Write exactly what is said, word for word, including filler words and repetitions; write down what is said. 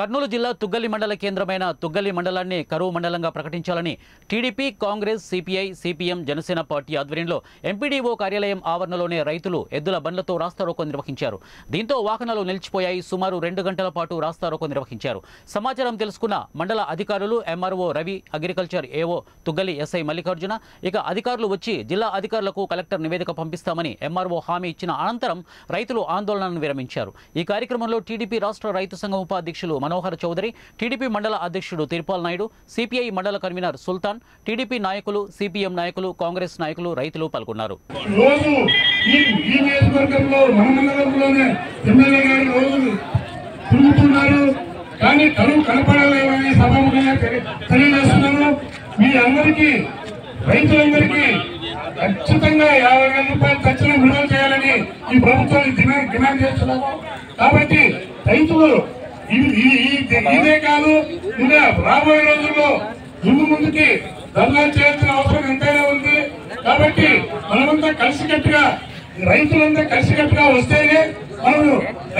कर्नूल जिला तुग्गली मंडल केंद्रमैन तुग्गली मंडलान्नि करुवु मंडलंगा प्रकटिंचाలని TDP Congress CPI CPM Janasena party आध्वर्यंलो एंपीडीओ कार्यालयं आवरणलोने रैतुलु एद्दुल बंड्लतो रास्तारोको निर्वहिंचाరు। దీంతో వాహనాలు నిలిచిపోయాయి। సుమారు రెండు గంటల పాటు రాస్తారోకో నిర్వహించారు। సమాచారం తెలుసుకున్న మండల అధికారులు MRO Ravi, agriculture AO Tuggali SI Mallikarjuna ఇక అధికారులు వచ్చి జిల్లా అధికారులకు కలెక్టర్ నివేదిక పంపిస్తామని ఎంఆర్ఓ హామీ ఇచ్చిన అనంతరం రైతులు ఆందోళనను విరమించారు। ఈ కార్యక్రమంలో టీడీపీ రాష్ట్ర రైతు సంఘం ఉపాధ్యక్షులు मनोहर चौधरी, टीडीपी मंडल अध्यक्षुडु तिरुपाल नायडू, सीपीआई मंडल कन्वीनर सुल्तान, टीडीपी नायकुलु, सीपीएम नायकुलु, कांग्रेस नायकुलु रैतुलु पाल्गोन्नारु। రోజు ఈ ఈ నియోజకవర్గంలో మనమందరంలోనే ఎమ్మెల్యే గారు రోజు తిరుగుతున్నారు కానీ కరువు కనపడలేదని సభముగా తెలియజేస్తున్నారు। మీ అందరికీ రైతులందరికీ ఖచ్చితంగా యాభై వేల రూపాయలు ఖచ్చితంగా విడుదల చేయాలని ఈ ప్రభుత్వానికి డిమాండ్ డిమాండ్ చేస్తున్నాము। కాబట్టి రైతులు ఇదే కాదు ఇంకా రాబోయే రోజుల్లో ముందు ముందుకి ధర్నా చేయాల్సిన అవసరం ఎంతైనా ఉంది। కాబట్టి మనమంతా కలిసికట్టుగా రైతులంతా కలిసికట్టుగా వస్తేనే మనం